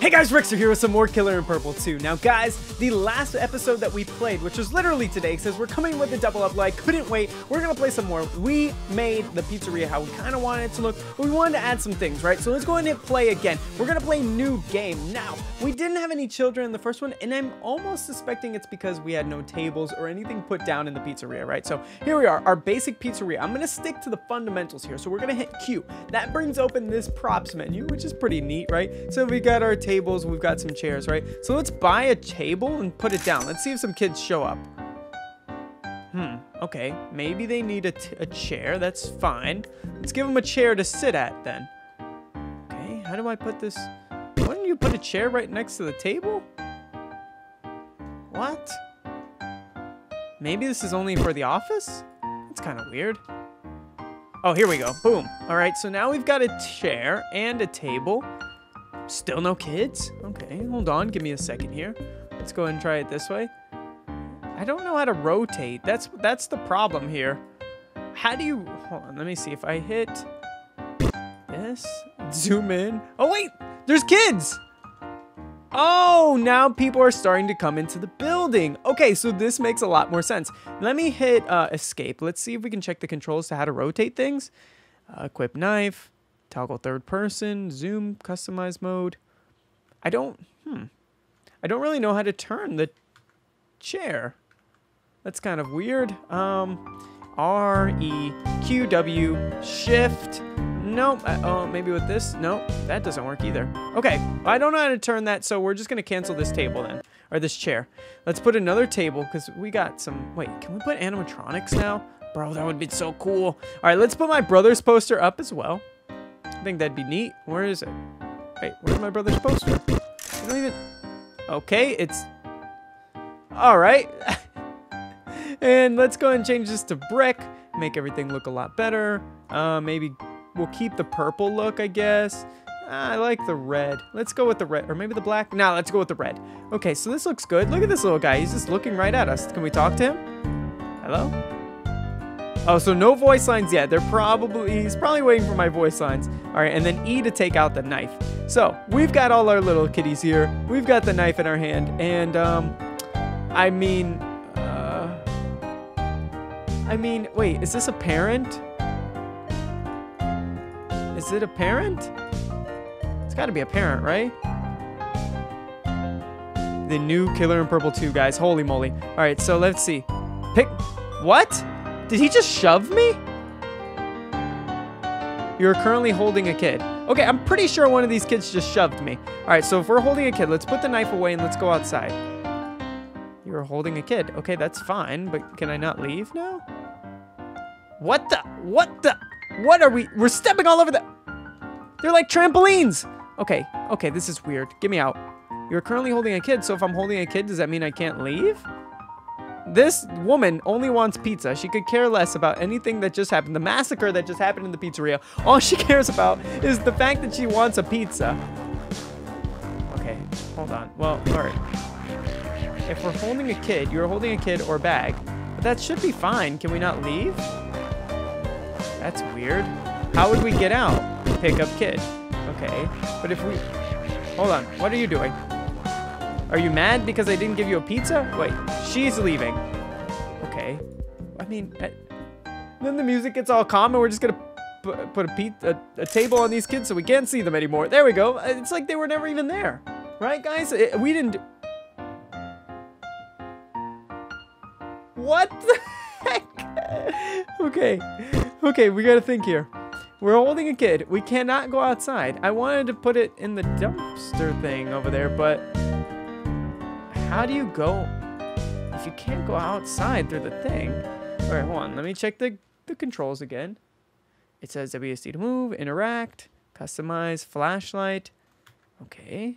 Hey guys, Rixer here with some more Killer in Purple 2. Now guys, the last episode that we played, which was literally today, says we're coming with a double up, like, couldn't wait, we're gonna play some more. We made the pizzeria how we kinda wanted it to look, but we wanted to add some things, right? So let's go ahead and play again. We're gonna play new game. Now, we didn't have any children in the first one, and I'm almost suspecting it's because we had no tables or anything put down in the pizzeria, right? So here we are, our basic pizzeria. I'm gonna stick to the fundamentals here, so we're gonna hit Q. That brings open this props menu, which is pretty neat, right? So we got our tables, we've got some chairs, right? So let's buy a table and put it down. Let's see if some kids show up. Okay, maybe they need a chair. That's fine. Let's give them a chair to sit at then. Okay, how do I put this? Why don't you put a chair right next to the table? What? Maybe this is only for the office? That's kind of weird. Oh, here we go. Boom. All right, so now we've got a chair and a table. Still no kids? Okay, hold on. Give me a second here. Let's go ahead and try it this way. I don't know how to rotate. That's the problem here. How do you... Hold on, let me see. If I hit this, zoom in. Oh, wait! There's kids! Oh, now people are starting to come into the building. Okay, so this makes a lot more sense. Let me hit escape. Let's see if we can check the controls to how to rotate things. Equip knife. Toggle third person, zoom, customize mode. I don't really know how to turn the chair. That's kind of weird. R, E, Q, W, shift. Nope. Oh, maybe with this? Nope. That doesn't work either. Okay. I don't know how to turn that, so we're just going to cancel this table then. Or this chair. Let's put another table because we got some... Wait, can we put animatronics now? Bro, that would be so cool. All right, let's put my brother's poster up as well. I think that'd be neat. Where is it? Wait, where's my brother's poster? I don't even... Okay, it's... Alright. And let's go ahead and change this to brick. Make everything look a lot better. Maybe we'll keep the purple look, I guess. I like the red. Let's go with the red. Or maybe the black. No, let's go with the red. Okay, so this looks good. Look at this little guy. He's just looking right at us. Can we talk to him? Hello? Oh, so no voice lines yet. He's probably waiting for my voice lines. All right, and then E to take out the knife. So we've got all our little kitties here. We've got the knife in our hand, and I mean, wait, is this a parent? Is it a parent? It's got to be a parent, right? The new Killer in Purple 2, guys. Holy moly! All right, so let's see. Pick what? Did he just shove me? You're currently holding a kid. Okay, I'm pretty sure one of these kids just shoved me. All right, so if we're holding a kid, let's put the knife away and let's go outside. You're holding a kid. Okay, that's fine, but can I not leave now? What are we? We're stepping all over the... They're like trampolines. Okay, this is weird. Get me out. You're currently holding a kid, so if I'm holding a kid, does that mean I can't leave? This woman only wants pizza. She could care less about anything that just happened. The massacre that just happened in the pizzeria. All she cares about is the fact that she wants a pizza. Okay, hold on. Well, all right. If we're holding a kid, you're holding a kid or bag. But that should be fine. Can we not leave? That's weird. How would we get out? Pick up kid. Okay, but if we... Hold on. What are you doing? Are you mad because I didn't give you a pizza? Wait, she's leaving. Okay. I mean, then the music gets all calm and we're just gonna put a table on these kids so we can't see them anymore. There we go. It's like they were never even there. Right, guys? We didn't... What the heck? Okay, we gotta think here. We're holding a kid. We cannot go outside. I wanted to put it in the dumpster thing over there, but... How do you go if you can't go outside through the thing? All right, hold on. Let me check the controls again. It says WSD to move, interact, customize, flashlight. Okay.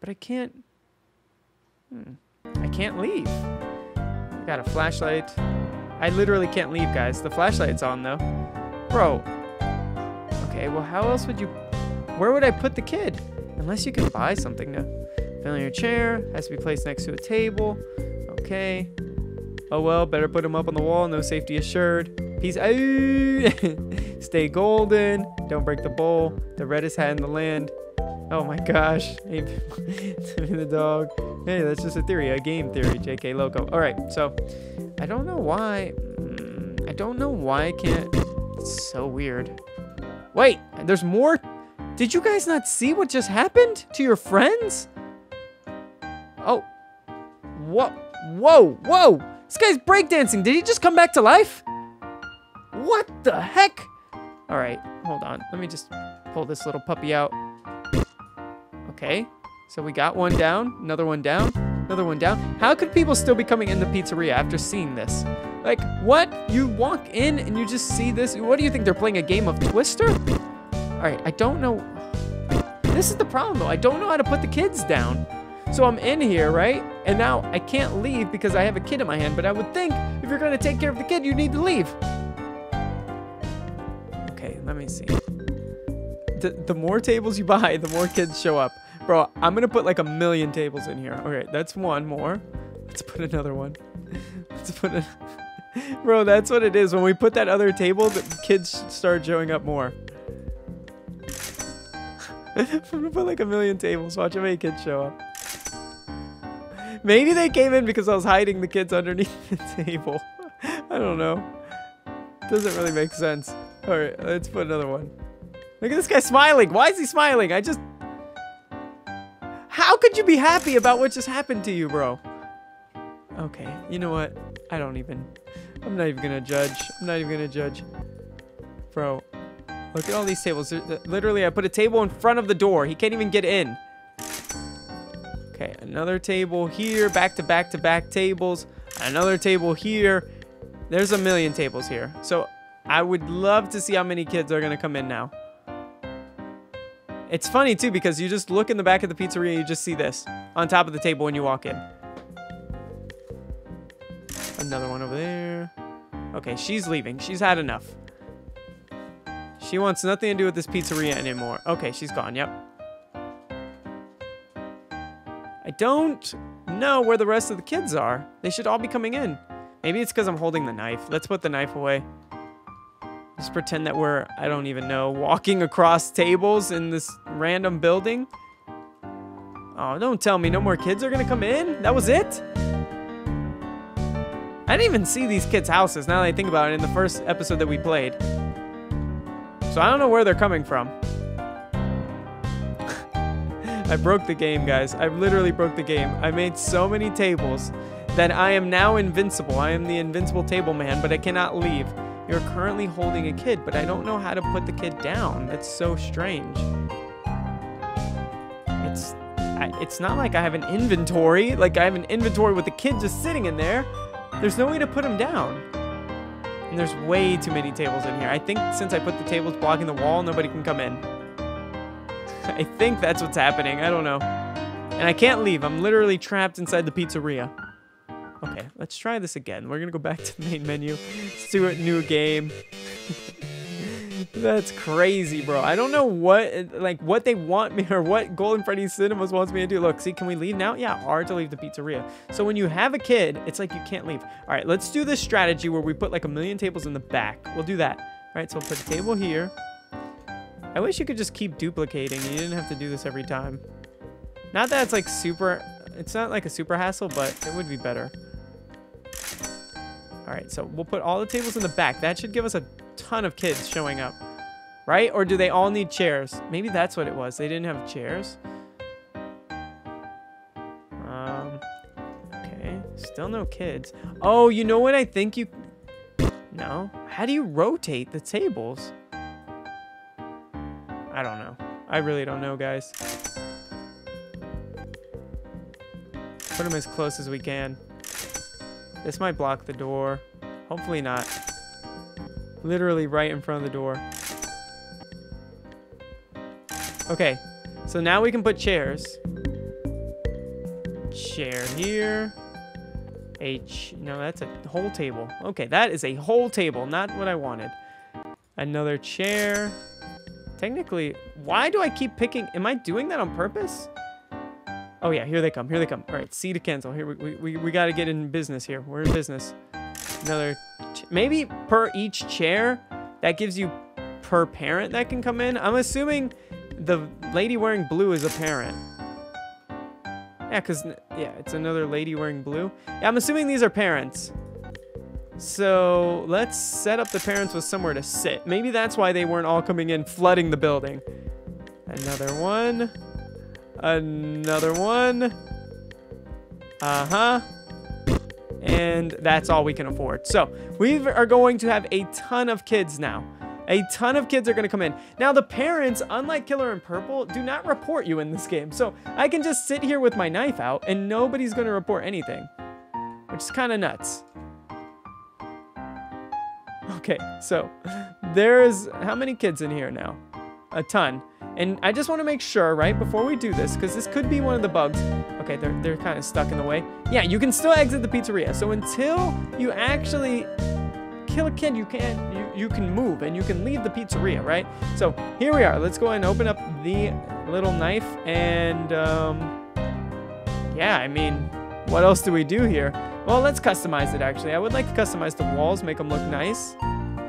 But I can't... I can't leave. I got a flashlight. I literally can't leave, guys. The flashlight's on, though. Bro. Okay, well, how else would you... Where would I put the kid? Unless you can buy something now. Fill in your chair, has to be placed next to a table. Okay. Oh well, better put him up on the wall, no safety assured. Peace out. Stay golden, don't break the bowl. The reddest hat in the land. Oh my gosh. Hey, the dog. Hey, that's just a theory, a game theory, JK Loco. All right, so I don't know why. I don't know why I can't. It's so weird. Wait, there's more. Did you guys not see what just happened to your friends? Oh. What? Whoa, whoa. This guy's breakdancing. Did he just come back to life? What the heck? All right, hold on. Let me just pull this little puppy out. Okay, so we got one down, another one down, another one down. How could people still be coming in the pizzeria after seeing this? Like, what? You walk in and you just see this? What do you think, they're playing a game of Twister? All right, I don't know. This is the problem, though. I don't know how to put the kids down. So I'm in here, right? And now I can't leave because I have a kid in my hand, but I would think if you're gonna take care of the kid, you need to leave. Okay, let me see. The more tables you buy, the more kids show up. Bro, I'm gonna put like 1,000,000 tables in here. Okay, that's one more. Let's put another one. Let's put a... Bro, that's what it is. When we put that other table, the kids start showing up more. I'm gonna put like 1,000,000 tables. Watch how many kids show up. Maybe they came in because I was hiding the kids underneath the table. I don't know. Doesn't really make sense. All right, let's put another one. Look at this guy smiling. Why is he smiling? I just... How could you be happy about what just happened to you, bro? Okay, you know what? I don't even... I'm not even gonna judge. I'm not even gonna judge. Bro, look at all these tables. Literally, I put a table in front of the door. He can't even get in. Okay, another table here, back to back to back tables, another table here. There's 1,000,000 tables here. So I would love to see how many kids are gonna come in now. It's funny too, because you just look in the back of the pizzeria, you just see this on top of the table when you walk in. Another one over there. Okay, she's leaving, she's had enough. She wants nothing to do with this pizzeria anymore. Okay, she's gone, yep. I don't know where the rest of the kids are. They should all be coming in. Maybe it's because I'm holding the knife. Let's put the knife away. Just pretend that we're, I don't even know, walking across tables in this random building. Oh, don't tell me no more kids are gonna come in? That was it? I didn't even see these kids' houses, now that I think about it, in the first episode that we played. So I don't know where they're coming from. I broke the game, guys. I literally broke the game. I made so many tables that I am now invincible. I am the invincible table man, but I cannot leave. You're currently holding a kid, but I don't know how to put the kid down. That's so strange. It's not like I have an inventory. Like, I have an inventory with the kid just sitting in there. There's no way to put him down. And there's way too many tables in here. I think since I put the tables blocking the wall, nobody can come in. I think that's what's happening. I don't know. And I can't leave. I'm literally trapped inside the pizzeria. Okay, let's try this again. We're gonna go back to the main menu. Let's do a new game. That's crazy, bro. I don't know what they want me or what Golden Freddy's Cinemas wants me to do. Look, see, can we leave now? Yeah, R to leave the pizzeria. So when you have a kid, it's like you can't leave. All right, let's do this strategy where we put like 1,000,000 tables in the back. We'll do that. All right, so we'll put a table here. I wish you could just keep duplicating. You didn't have to do this every time. Not that it's like super, it's not like a super hassle, but it would be better. All right, so we'll put all the tables in the back. That should give us a ton of kids showing up, right? Or do they all need chairs? Maybe that's what it was. They didn't have chairs. Okay, still no kids. Oh, you know what I think you, no. How do you rotate the tables? I don't know. I really don't know, guys. Put them as close as we can. This might block the door. Hopefully not. Literally right in front of the door. Okay, so now we can put chairs. Chair here. H, no, that's a whole table. Okay, that is a whole table, not what I wanted. Another chair. Technically, why do I keep picking? Am I doing that on purpose? Oh yeah, here they come, here they come. All right, C to cancel. Here we gotta get in business here. We're in business. Another, maybe per each chair, that gives you per parent that can come in. I'm assuming The lady wearing blue is apparent. Yeah, because, yeah, it's another lady wearing blue. Yeah, I'm assuming these are parents. So let's set up the parents with somewhere to sit. Maybe that's why they weren't all coming in, flooding the building. Another one. Another one. Uh-huh. And that's all we can afford. So we are going to have a ton of kids now. A ton of kids are going to come in. Now, the parents, unlike Killer in Purple, do not report you in this game. So I can just sit here with my knife out and nobody's going to report anything, which is kind of nuts. Okay, so there is... how many kids in here now? A ton. And I just want to make sure, right, before we do this, because this could be one of the bugs. Okay, they're kind of stuck in the way. Yeah, you can still exit the pizzeria. So until you actually kill a kid, you can't... you can move and you can leave the pizzeria, right? So here we are. Let's go ahead and open up the little knife and yeah, I mean, what else do we do here? Well, let's customize it. Actually, I would like to customize the walls, make them look nice.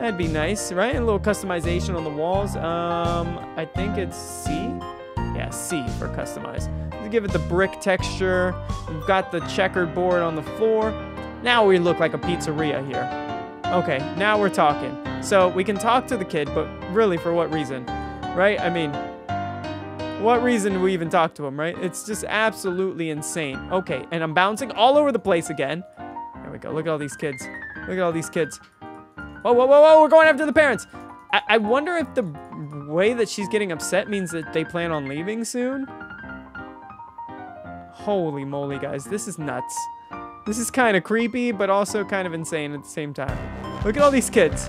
That'd be nice, right? And a little customization on the walls. I think it's C. Yeah, C for customize. Let's give it the brick texture. We've got the checkered board on the floor. Now we look like a pizzeria here. Okay, now we're talking. So we can talk to the kid, but really for what reason, right? I mean, what reason do we even talk to him, right? It's just absolutely insane. Okay, and I'm bouncing all over the place again. There we go. Look at all these kids. Look at all these kids. Whoa, whoa, whoa, whoa. We're going after the parents. I wonder if the way that she's getting upset means that they plan on leaving soon. Holy moly, guys. This is nuts. This is kind of creepy, but also kind of insane at the same time. Look at all these kids.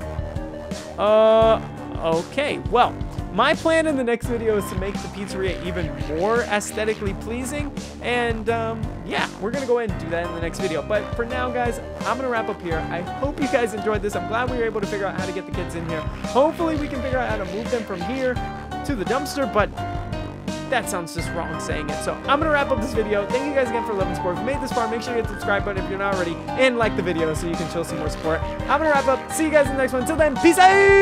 Okay, well, my plan in the next video is to make the pizzeria even more aesthetically pleasing, and yeah, we're gonna go ahead and do that in the next video. But for now, guys, I'm gonna wrap up here. I hope you guys enjoyed this. I'm glad we were able to figure out how to get the kids in here. Hopefully we can figure out how to move them from here to the dumpster, but that sounds just wrong saying it. So I'm gonna wrap up this video. Thank you guys again for loving support. If you made this far, make sure you hit the subscribe button if you're not already, and like the video so you can show some more support. I'm gonna wrap up. See you guys in the next one. Till then, peace out.